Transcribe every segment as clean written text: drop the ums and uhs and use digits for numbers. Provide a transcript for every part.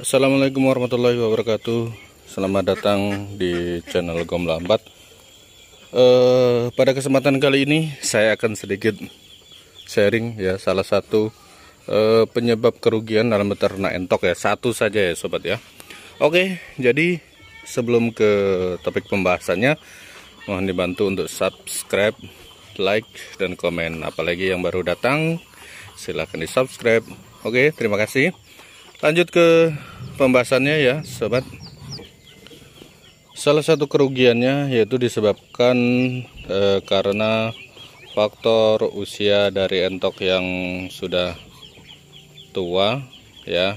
Assalamualaikum warahmatullahi wabarakatuh. Selamat datang di channel GOM Lambat. Pada kesempatan kali ini saya akan sedikit sharing ya salah satu penyebab kerugian dalam beternak entok ya, satu saja ya sobat ya. Oke, jadi sebelum ke topik pembahasannya, mohon dibantu untuk subscribe, like, dan komen. Apalagi yang baru datang silahkan di subscribe. Oke, terima kasih. Lanjut ke pembahasannya ya sobat. Salah satu kerugiannya yaitu disebabkan karena faktor usia dari entok yang sudah tua ya.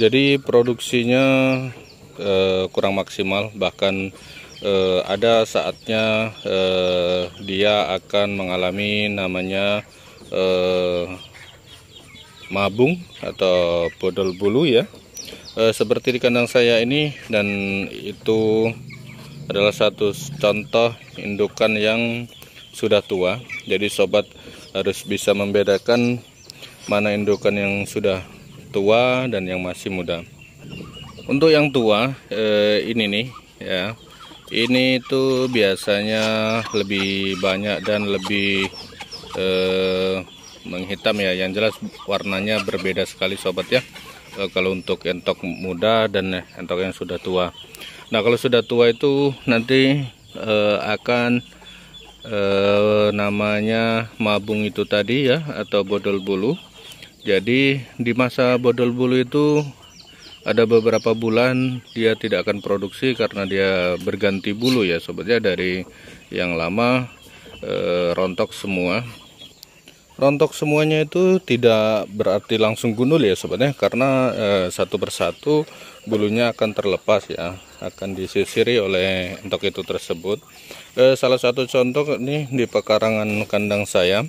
Jadi produksinya kurang maksimal, bahkan ada saatnya dia akan mengalami namanya mabung atau bodol bulu ya, seperti di kandang saya ini. Dan itu adalah satu contoh indukan yang sudah tua. Jadi sobat harus bisa membedakan mana indukan yang sudah tua dan yang masih muda. Untuk yang tua ini nih ya, ini tuh biasanya lebih banyak dan lebih menghitam ya, yang jelas warnanya berbeda sekali sobat ya, kalau untuk entok muda dan entok yang sudah tua. Nah kalau sudah tua itu nanti akan namanya mabung itu tadi ya, atau bodol bulu. Jadi di masa bodol bulu itu ada beberapa bulan dia tidak akan produksi karena dia berganti bulu ya sobatnya, dari yang lama rontok semua. Rontok semuanya itu tidak berarti langsung gundul ya sobatnya, karena satu persatu bulunya akan terlepas ya, akan disisiri oleh entok itu tersebut. Salah satu contoh nih di pekarangan kandang saya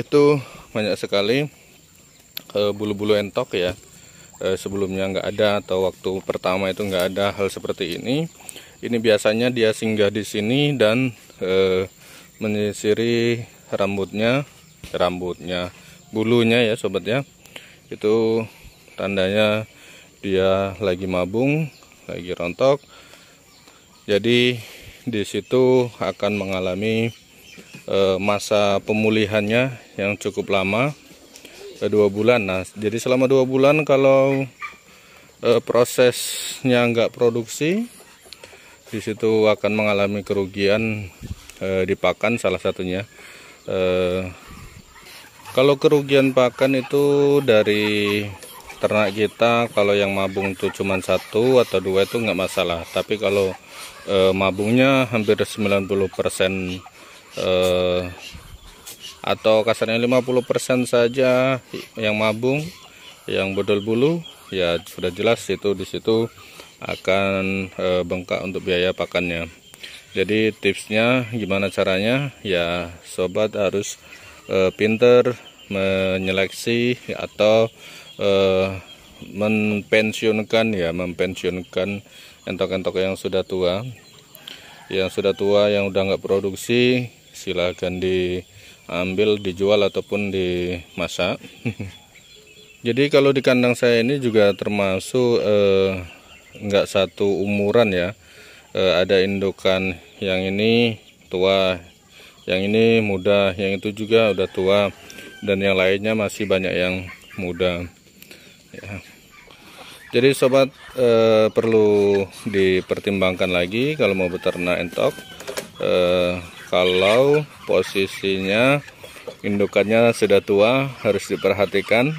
itu banyak sekali bulu-bulu entok ya. Sebelumnya nggak ada, atau waktu pertama itu nggak ada hal seperti ini. Ini biasanya dia singgah di sini dan menyisiri bulunya ya sobat ya. Itu tandanya dia lagi mabung, lagi rontok. Jadi di situ akan mengalami masa pemulihannya yang cukup lama, 2 bulan. Nah jadi selama 2 bulan kalau prosesnya nggak produksi, di situ akan mengalami kerugian di pakan salah satunya. Kalau kerugian pakan itu dari ternak kita, kalau yang mabung itu cuma 1 atau 2 itu nggak masalah, tapi kalau mabungnya hampir 90% atau kasarnya 50% saja yang mabung, yang bodol bulu ya, sudah jelas itu disitu akan bengkak untuk biaya pakannya. Jadi tipsnya gimana caranya ya sobat, harus pinter menyeleksi atau mempensiunkan entok-entok yang sudah tua. Yang udah nggak produksi silahkan diambil, dijual, ataupun dimasak. Jadi kalau di kandang saya ini juga termasuk nggak satu umuran ya. Ada indukan yang ini tua, yang ini muda, yang itu juga udah tua, dan yang lainnya masih banyak yang muda ya. Jadi sobat perlu dipertimbangkan lagi kalau mau beternak entok, kalau posisinya indukannya sudah tua harus diperhatikan,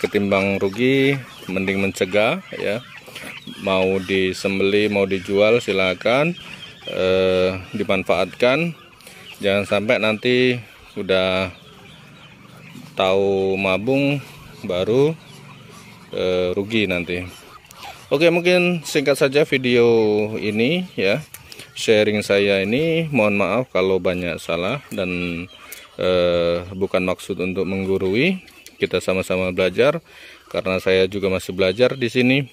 ketimbang rugi mending mencegah ya. Mau disembeli mau dijual silakan, dimanfaatkan. Jangan sampai nanti udah tahu mabung baru rugi nanti. Oke, mungkin singkat saja video ini ya, sharing saya ini. Mohon maaf kalau banyak salah, dan bukan maksud untuk menggurui. Kita sama-sama belajar, karena saya juga masih belajar di sini.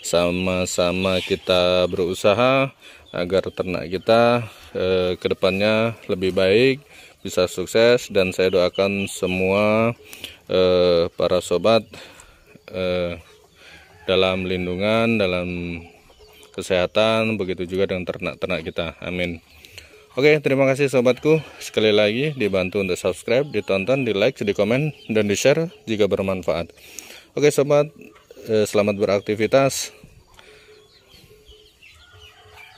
Sama-sama kita berusaha agar ternak kita ke depannya lebih baik, bisa sukses. Dan saya doakan semua para sobat, dalam lindungan, dalam kesehatan, begitu juga dengan ternak-ternak kita. Amin. Oke, terima kasih sobatku. Sekali lagi dibantu untuk subscribe, ditonton, di like, di komen, dan di share jika bermanfaat. Oke sobat, selamat beraktivitas.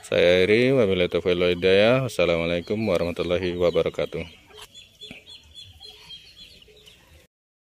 Saya Eri, wabillahi taufiq wal hidayah. Wassalamualaikum warahmatullahi wabarakatuh.